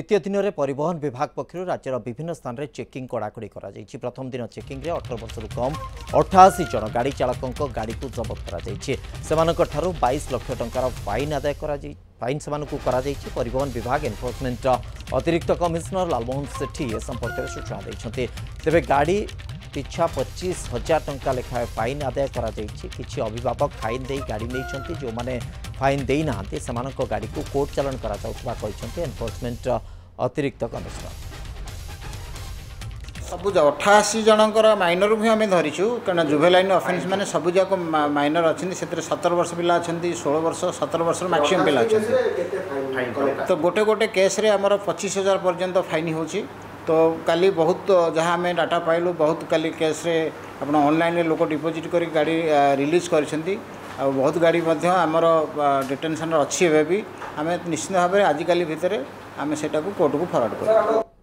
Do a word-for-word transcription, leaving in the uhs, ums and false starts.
द्वितीय दिन में परिवहन विभाग पक्षर राज्यर विभिन्न स्थान में चेकिंग कड़ाकड़ी कर प्रथम दिन चेकिंग में अठर वर्ष कम अठाशी जन गाड़ी चालकों गाड़ी को जबत कर बाईस लाख टंका फाइन आदाय फाइन से परिवहन विभाग एनफोर्समेंट अतिरिक्त कमिशनर लालमोहन सेठी ए संपर्क में सूचना देते तेज गाड़ी पिछा पच्चीस हजार टंका लेखाएं फाइन आदाय कि अभिभावक फाइन दे गाड़ी नहीं जो मैंने फाइन देना से गाड़ी को कोर्ट चालान कर एनफोर्समेंट अतिरिक्त कमिशनर सबुज अठाशी जनकर माइनर भी आम धरीचु क्या जुभेलाइन अफेन्स मैंने सबुजाक माइनर अच्छे से सतर वर्ष पिला अच्छा षोल वर्ष सतर वर्ष मैक्सीम पिला अच्छा तो गोटे गोटे केस्रे आमर पचीस हजार पर्यंत फाइन हो तो काली बहुत जहाँ आम डाटा पाइलु बहुत काली केस्रे आप ऑनलाइन लोक डिपोजिट कर गाड़ी रिलीज कर बहुत गाड़ी आमर डिटेनसन अच्छी भी आम निश्चित भाव आजिकल भितर आम से कोर्ट को फरवर्ड कर।